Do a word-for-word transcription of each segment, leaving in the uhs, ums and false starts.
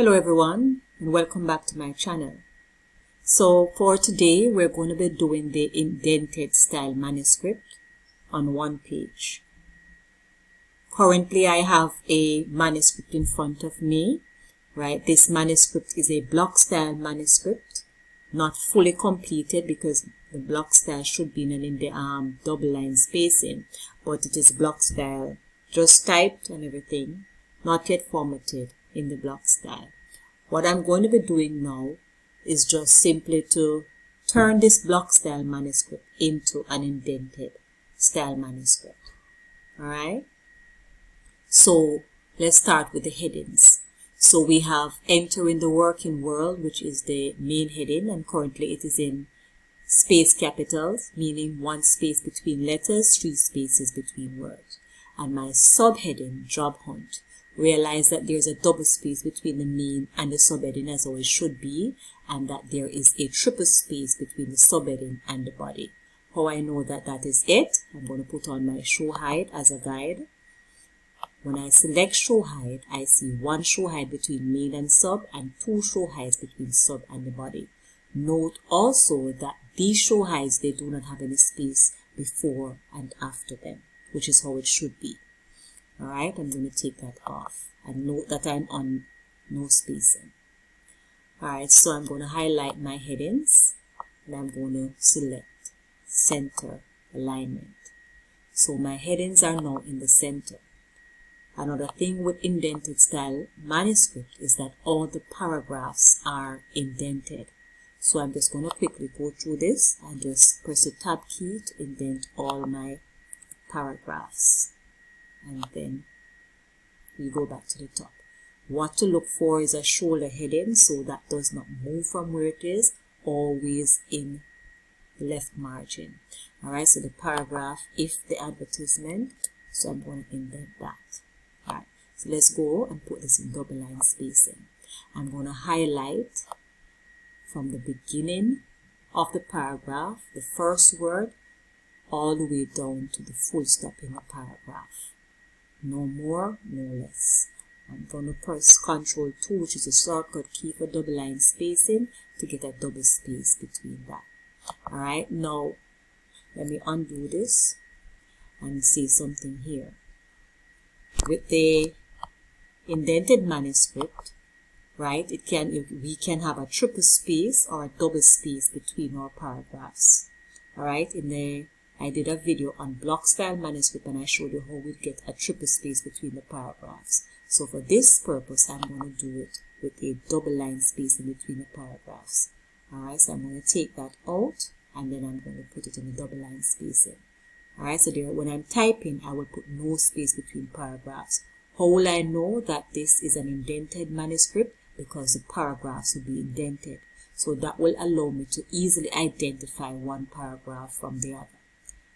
Hello everyone, and welcome back to my channel. So for today we're going to be doing the indented style manuscript on one page. Currently I have a manuscript in front of me, right? This manuscript is a block style manuscript, not fully completed because the block style should be done in the um, double line spacing, but it is block style, just typed and everything, not yet formatted in the block style. What I'm going to be doing now is just simply to turn this block style manuscript into an indented style manuscript. Alright? So let's start with the headings. So we have entering the working world, which is the main heading, and currently it is in space capitals, meaning one space between letters, three spaces between words. And my subheading, job hunt. Realize that there's a double space between the main and the subheading, as always should be, and that there is a triple space between the subheading and the body. How I know that that is it, I'm going to put on my show height as a guide. When I select show height, I see one show height between main and sub and two show heights between sub and the body. Note also that these show heights, they do not have any space before and after them, which is how it should be. Alright, I'm going to take that off and note that I'm on no spacing. Alright, so I'm going to highlight my headings and I'm going to select center alignment. So my headings are now in the center. Another thing with indented style manuscript is that all the paragraphs are indented. So I'm just going to quickly go through this and just press the tab key to indent all my paragraphs. And then we go back to the top. What to look for is a shoulder heading, so that does not move from where it is, always in the left margin. Alright, so the paragraph, if the advertisement, so I'm going to indent that. Alright, so let's go and put this in double line spacing. I'm going to highlight from the beginning of the paragraph, the first word, all the way down to the full stop in the paragraph. No more, no less. I'm going to press control two, which is a shortcut key for double line spacing, to get a double space between that. Alright, now let me undo this and say something here. With the indented manuscript, right, it can we can have a triple space or a double space between our paragraphs. Alright, in the I did a video on block style manuscript and I showed you how we get a triple space between the paragraphs. So for this purpose, I'm going to do it with a double line space in between the paragraphs. Alright, so I'm going to take that out and then I'm going to put it in a double line spacing. Alright, so there, when I'm typing, I will put no space between paragraphs. How will I know that this is an indented manuscript? Because the paragraphs will be indented. So that will allow me to easily identify one paragraph from the other.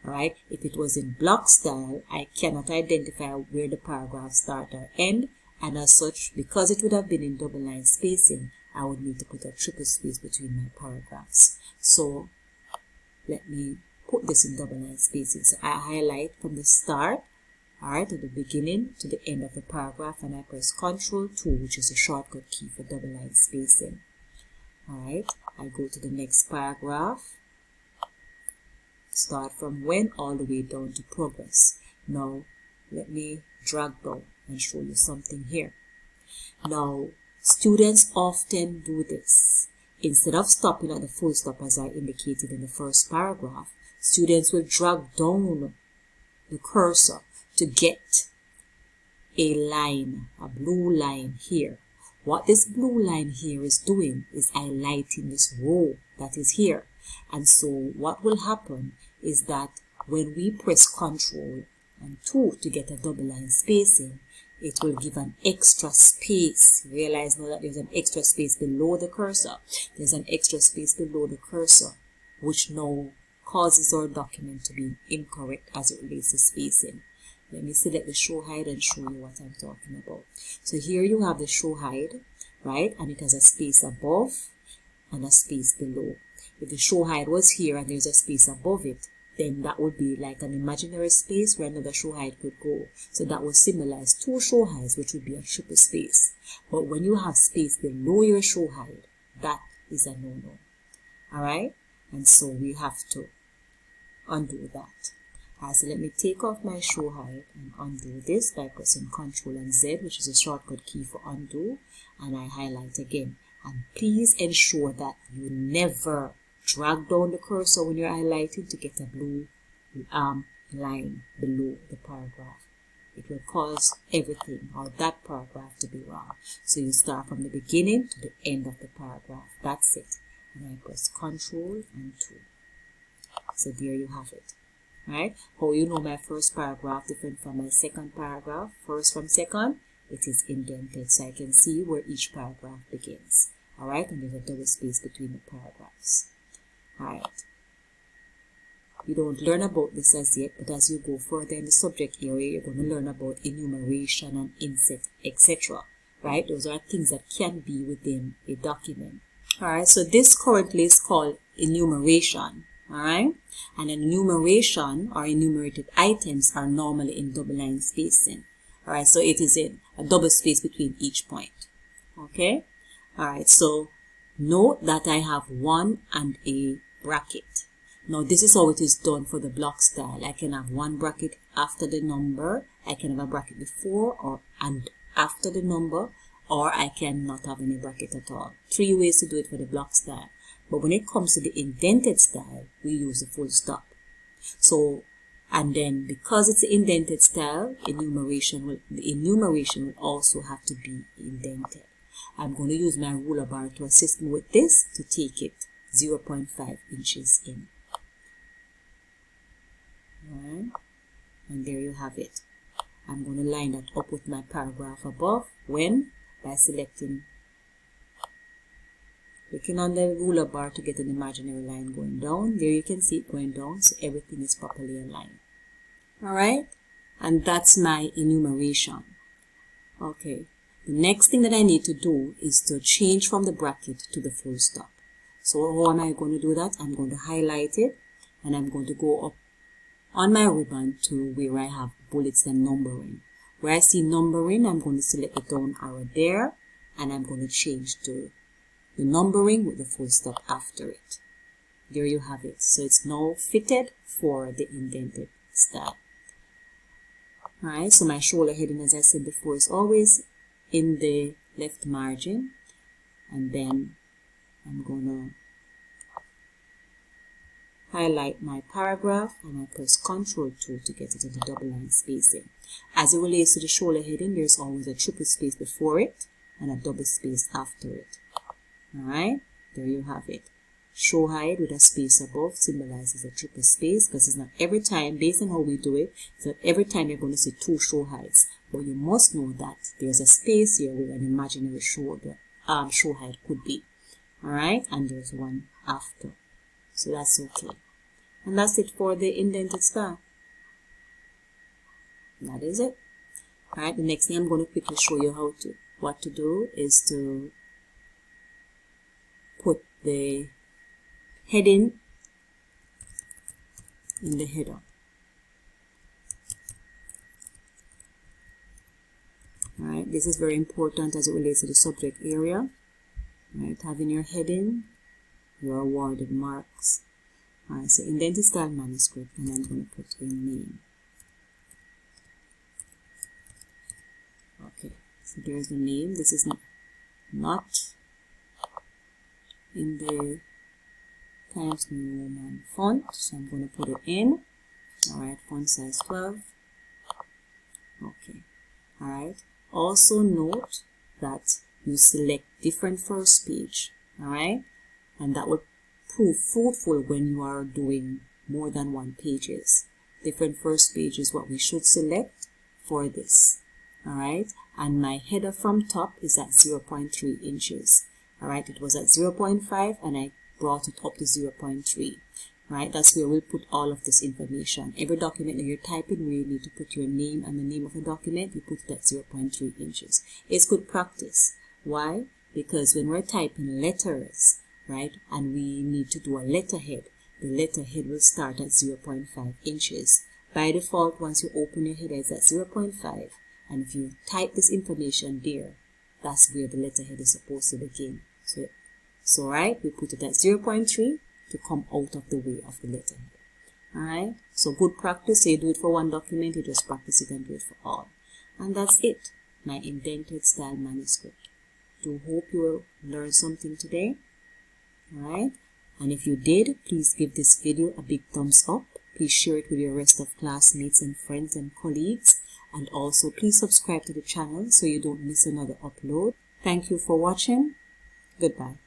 Right? If it was in block style, I cannot identify where the paragraph starts or end, and as such, because it would have been in double line spacing, I would need to put a triple space between my paragraphs. So let me put this in double line spacing. So I highlight from the start, alright, at the beginning to the end of the paragraph, and I press control two, which is a shortcut key for double line spacing. Alright, I go to the next paragraph. Start from when all the way down to progress. Now let me drag down and show you something here. Now students often do this. Instead of stopping at the full stop as I indicated in the first paragraph, students will drag down the cursor to get a line, a blue line here. What this blue line here is doing is highlighting this row that is here. And so what will happen is that when we press control and two to get a double line spacing, it will give an extra space. Realize now that there's an extra space below the cursor. There's an extra space below the cursor, which now causes our document to be incorrect as it relates to spacing. Let me select the show hide and show you what I'm talking about. So here you have the show hide, right? And it has a space above and a space below. If the show height was here and there's a space above it, then that would be like an imaginary space where another show height could go. So that would symbolize two show heights, which would be a triple space. But when you have space below your show height, that is a no-no. Alright? And so we have to undo that. Alright, so let me take off my show height and undo this by pressing Ctrl and Z, which is a shortcut key for undo. And I highlight again. And please ensure that you never drag down the cursor when you're highlighting to get a blue um, line below the paragraph. It will cause everything or that paragraph to be wrong. So you start from the beginning to the end of the paragraph. That's it. And I press Ctrl and two. So there you have it. Right? How you know my first paragraph different from my second paragraph? First from second, it is indented, so I can see where each paragraph begins. Alright, and there's a double space between the paragraphs. Alright. You don't learn about this as yet, but as you go further in the subject area, you're going to learn about enumeration and inset, et cetera. Right? Those are things that can be within a document. Alright, so this currently is called enumeration. Alright? And enumeration or enumerated items are normally in double line spacing. Alright, so it is in a double space between each point. Okay? Alright, so note that I have one and a bracket. Now, this is how it is done for the block style. I can have one bracket after the number. I can have a bracket before or and after the number. Or I can not have any bracket at all. Three ways to do it for the block style. But when it comes to the indented style, we use a full stop. So, and then because it's an indented style, enumeration will, the enumeration will also have to be indented. I'm going to use my ruler bar to assist me with this to take it zero point five inches in. Alright, and there you have it. I'm going to line that up with my paragraph above when by selecting, clicking on the ruler bar to get an imaginary line going down. There you can see it going down, so everything is properly aligned. Alright, and that's my enumeration. Okay, the next thing that I need to do is to change from the bracket to the full stop. So how am I going to do that? I'm going to highlight it and I'm going to go up on my ribbon to where I have bullets and numbering. Where I see numbering, I'm going to select the down arrow there and I'm going to change to the numbering with the full stop after it. There you have it. So it's now fitted for the indented style. Alright, so my shoulder heading, as I said before, is always in the left margin. And then I'm going to highlight my paragraph and I press Control two to get it in the double line spacing. As it relates to the shoulder heading, there's always a triple space before it and a double space after it. Alright, there you have it. Show height with a space above symbolizes a triple space because it's not every time, based on how we do it, it's not every time you're going to see two show heights. But you must know that there's a space here where an imaginary show, um, show height could be. Alright, and there's one after. So that's okay. And that's it for the indented style. That is it. Alright, the next thing I'm going to quickly show you how to, what to do is to put the heading in the header. Alright, this is very important as it relates to the subject area. Alright, having your heading, your awarded marks. Alright, so indented style manuscript, and I'm going to put a name. Okay, so there's the name. This is not in the Times New Roman font, so I'm going to put it in. Alright, font size twelve. Okay, alright. Also note that you select different first page, alright, and that will prove fruitful when you are doing more than one pages. Different first page is what we should select for this, alright, and my header from top is at zero point three inches. Alright, it was at zero point five and I brought it up to zero point three. Right, that's where we'll put all of this information. Every document that you're typing, we need to put your name and the name of the document. You put it at zero point three inches. It's good practice. Why? Because when we're typing letters, right, and we need to do a letterhead, the letter head will start at zero point five inches. By default, once you open your header, it's at zero point five, and if you type this information there, that's where the letter head is supposed to begin. So, so right, we put it at zero point three to come out of the way of the letter head. Alright, so good practice. So you do it for one document, you just practice it and do it for all. And that's it, my indented style manuscript. Do hope you will learn something today. Alright, and if you did, please give this video a big thumbs up. Please share it with your rest of classmates and friends and colleagues. And also please subscribe to the channel so you don't miss another upload. Thank you for watching. Goodbye.